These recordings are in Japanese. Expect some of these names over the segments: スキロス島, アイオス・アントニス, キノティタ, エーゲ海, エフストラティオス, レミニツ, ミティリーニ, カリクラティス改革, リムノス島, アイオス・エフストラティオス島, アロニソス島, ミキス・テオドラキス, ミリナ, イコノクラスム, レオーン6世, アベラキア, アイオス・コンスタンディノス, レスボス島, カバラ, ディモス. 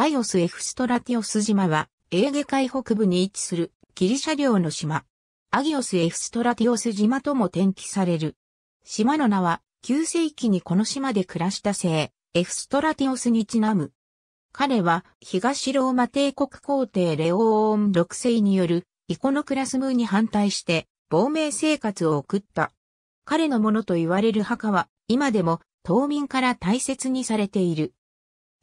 アイオス・エフストラティオス島は、エーゲ海北部に位置するギリシャ領の島。アギオス・エフストラティオス島とも転記される。島の名は、9世紀にこの島で暮らした聖、エフストラティオスにちなむ。彼は、東ローマ帝国皇帝レオーン6世による、イコノクラスムに反対して、亡命生活を送った。彼のものと言われる墓は、今でも、島民から大切にされている。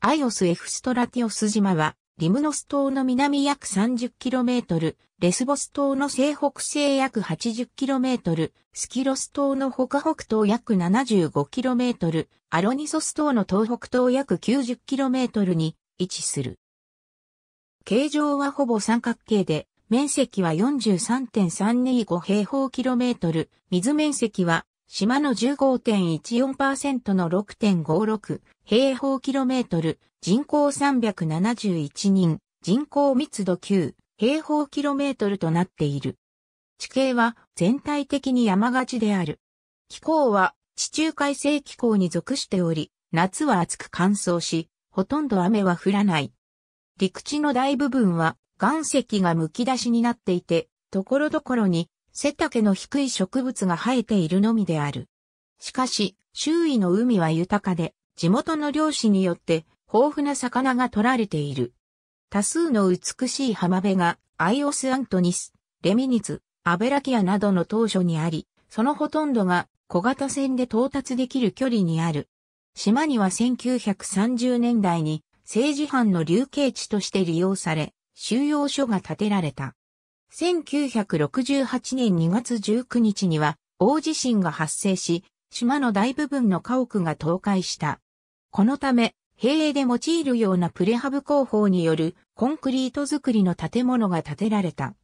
アイオス・エフストラティオス島は、リムノス島の南約 30km、レスボス島の西北西約 80km、スキロス島の北北東約 75km、アロニソス島の東北東約 90km に位置する。形状はほぼ三角形で、面積は 43.325 平方キロメートル、水面積は島の 15.14% の 6.56 平方キロメートル、人口371人、人口密度9平方キロメートルとなっている。地形は全体的に山がちである。気候は地中海性気候に属しており、夏は暑く乾燥し、ほとんど雨は降らない。陸地の大部分は岩石がむき出しになっていて、ところどころに背丈の低い植物が生えているのみである。しかし、周囲の海は豊かで、地元の漁師によって、豊富な魚が取られている。多数の美しい浜辺がアイオス・アントニス、レミニツ、アベラキアなどの島嶼にあり、そのほとんどが小型船で到達できる距離にある。島には1930年代に政治犯の流刑地として利用され、収容所が建てられた。1968年2月19日には大地震が発生し、島の大部分の家屋が倒壊した。このため、平営で用いるようなプレハブ工法によるコンクリート造りの建物が建てられた。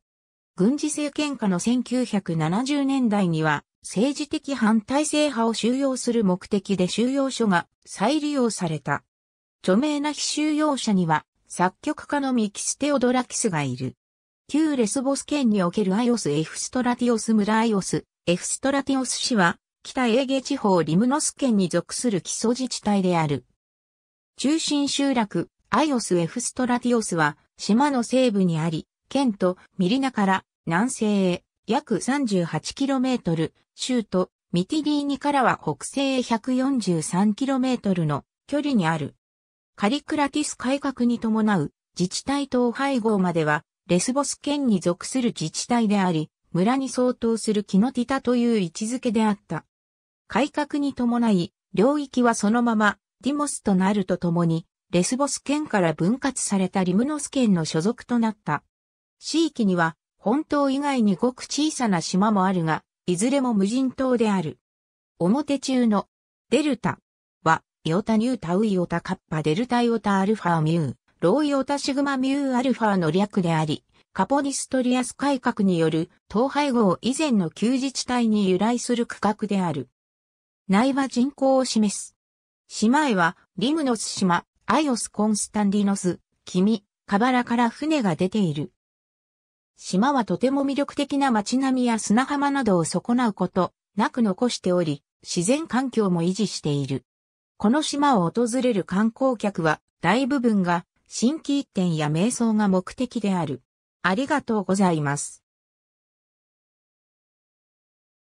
軍事政権下の1970年代には政治的反体制派を収容する目的で収容所が再利用された。著名な被収容者には作曲家のミキス・テオドラキスがいる。旧レスボス県におけるアイオス・エフストラティオス村アイオス・エフストラティオス市は北エーゲ地方リムノス県に属する基礎自治体である。中心集落、アイオス・エフストラティオスは、島の西部にあり、県都、ミリナから南西へ約 38km、州都、ミティリーニからは北西へ 143km の距離にある。カリクラティス改革に伴う自治体統廃合までは、レスボス県に属する自治体であり、村に相当するキノティタという位置づけであった。改革に伴い、領域はそのまま、ディモスとなるとともに、レスボス県から分割されたリムノス県の所属となった。市域には、本島以外にごく小さな島もあるが、いずれも無人島である。表中の、デルタは、イオタニュータウイオタカッパデルタイオタアルファミュー、ローイオタシグマミューアルファの略であり、カポニストリアス改革による、統廃合以前の旧自治体に由来する区画である。内は人口を示す。島へは、リムノス島、アイオス・コンスタンディノス、君、カバラから船が出ている。島はとても魅力的な街並みや砂浜などを損なうことなく残しており、自然環境も維持している。この島を訪れる観光客は、大部分が、新規一点や瞑想が目的である。ありがとうございます。